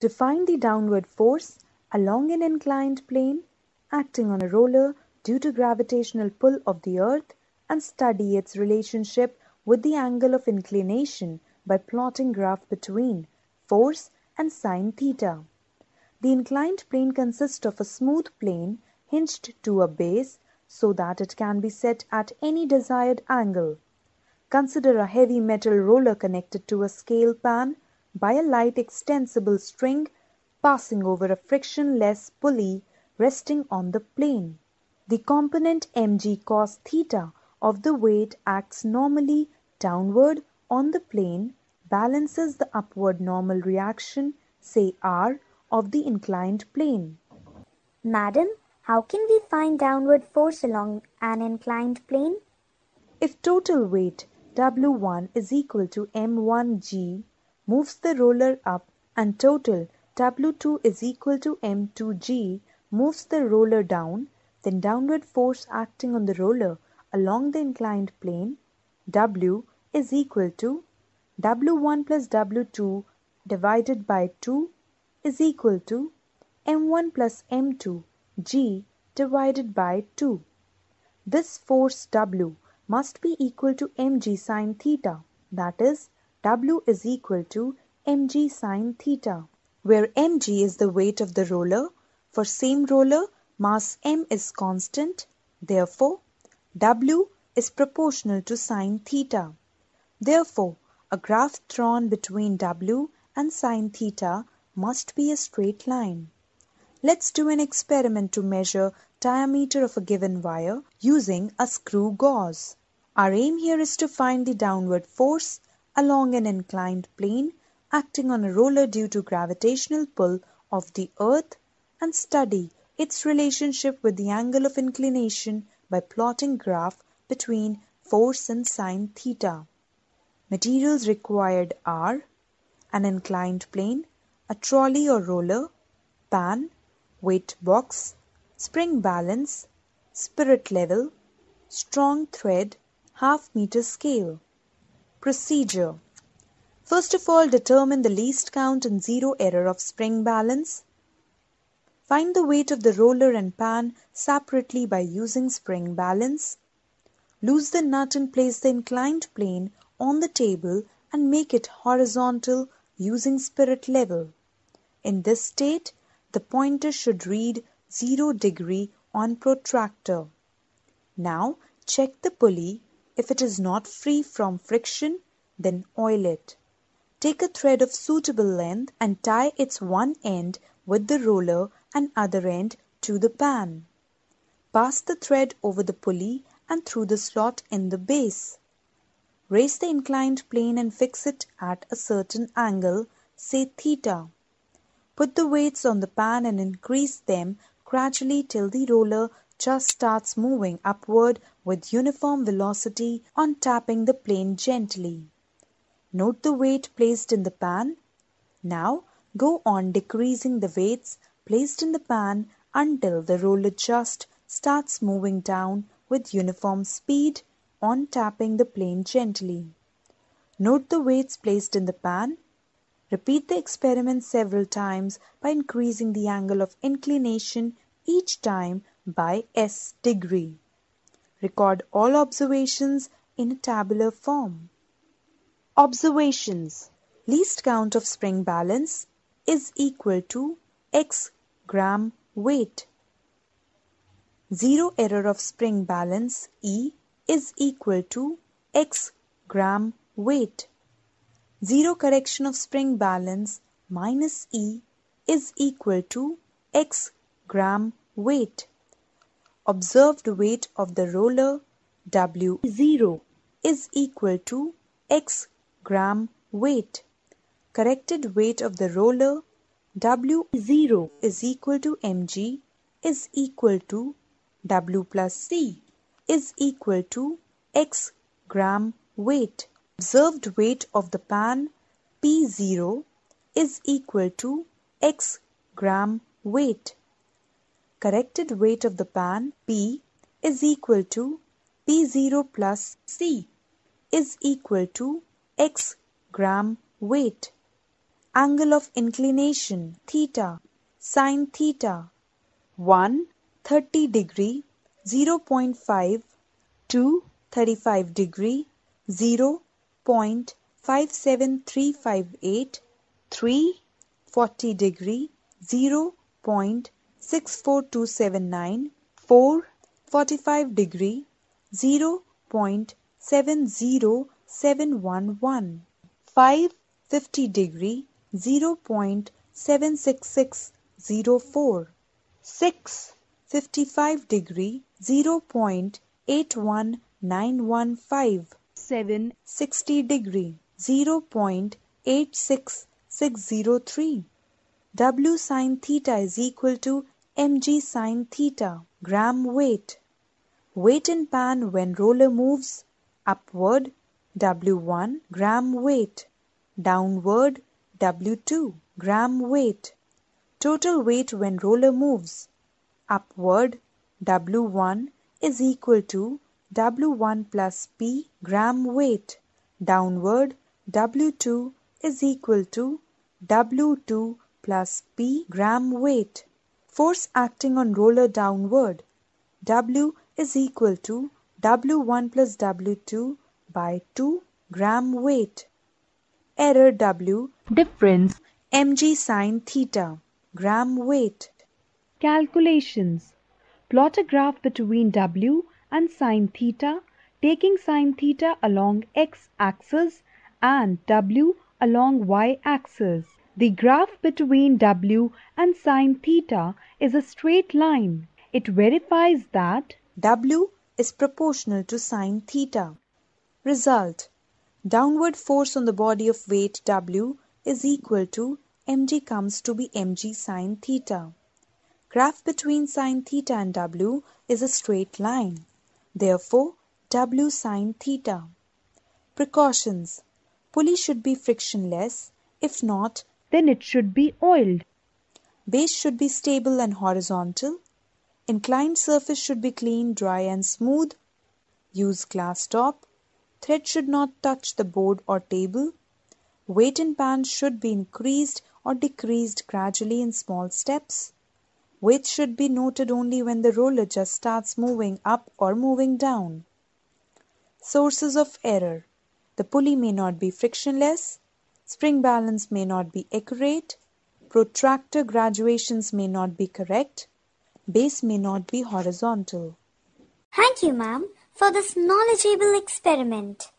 To find the downward force along an inclined plane acting on a roller due to gravitational pull of the Earth, and study its relationship with the angle of inclination by plotting graph between force and sine theta. The inclined plane consists of a smooth plane hinged to a base so that it can be set at any desired angle. Consider a heavy metal roller connected to a scale pan by a light extensible string passing over a frictionless pulley resting on the plane. The component mg cos theta of the weight acts normally downward on the plane, balances the upward normal reaction, say r, of the inclined plane. Madam, how can we find downward force along an inclined plane? If total weight W1 is equal to M1G moves the roller up and total W2 is equal to M2G moves the roller down, then downward force acting on the roller along the inclined plane W is equal to W1 plus W2 divided by 2 is equal to M1 plus M2 G divided by 2. This force W must be equal to mg sine theta, that is, W is equal to mg sine theta, where mg is the weight of the roller. For same roller, mass m is constant, therefore W is proportional to sine theta. Therefore, a graph drawn between W and sine theta must be a straight line. Let's do an experiment to measure diameter of a given wire using a screw gauze. Our aim here is to find the downward force along an inclined plane acting on a roller due to gravitational pull of the Earth, and study its relationship with the angle of inclination by plotting graph between force and sine theta. Materials required are an inclined plane, a trolley or roller, pan, weight box, spring balance, spirit level, strong thread, half-meter scale. Procedure. First of all, determine the least count and zero error of spring balance. Find the weight of the roller and pan separately by using spring balance. Loose the nut and place the inclined plane on the table and make it horizontal using spirit level. In this state, the pointer should read 0 degree on protractor. Now check the pulley. If it is not free from friction, then oil it. Take a thread of suitable length and tie its one end with the roller and other end to the pan. Pass the thread over the pulley and through the slot in the base. Raise the inclined plane and fix it at a certain angle, say theta. Put the weights on the pan and increase them gradually till the roller just starts moving upward with uniform velocity on tapping the plane gently. Note the weight placed in the pan. Now go on decreasing the weights placed in the pan until the roller just starts moving down with uniform speed on tapping the plane gently. Note the weights placed in the pan. Repeat the experiment several times by increasing the angle of inclination each time by S degree. Record all observations in a tabular form. Observations. Least count of spring balance is equal to X gram weight. Zero error of spring balance E is equal to X gram weight. Zero correction of spring balance minus E is equal to X gram weight. Observed weight of the roller W0 is equal to X gram weight. Corrected weight of the roller W0 is equal to mg is equal to W plus C is equal to X gram weight. Observed weight of the pan P0 is equal to X gram weight. Corrected weight of the pan P is equal to P0 plus C is equal to X gram weight. angle of inclination theta sine theta 1 30 degree 0.5 2 35 degree 0.57358 3 40 degree 0.64279 4 45 degree 0.70711 5 50 degree 0.76604 6 55 degree 0.81915 7 60 degree 0.86603 W sine theta is equal to mg sine theta. Gram weight. Weight in pan when roller moves upward W1 gram weight, downward W2 gram weight. Total weight when roller moves upward W1 is equal to W1 plus P gram weight, downward W2 is equal to W2 plus P gram weight. Force acting on roller downward W is equal to W1 plus W2 by 2 gram weight. Error W. Difference mg sine theta gram weight. Calculations. Plot a graph between W and sine theta, taking sine theta along x axis and W along y axis. The graph between W and sine theta is a straight line. It verifies that W is proportional to sine theta. Result. Downward force on the body of weight W is equal to mg comes to be mg sine theta. Graph between sine theta and W is a straight line. Therefore, W sine theta. Precautions. Pulley should be frictionless. If not, then it should be oiled. Base should be stable and horizontal. Inclined surface should be clean, dry and smooth. Use glass top. Thread should not touch the board or table. Weight in pan should be increased or decreased gradually in small steps. Weight should be noted only when the roller just starts moving up or moving down. Sources of error. The pulley may not be frictionless. Spring balance may not be accurate. Protractor graduations may not be correct. Base may not be horizontal. Thank you, ma'am, for this knowledgeable experiment.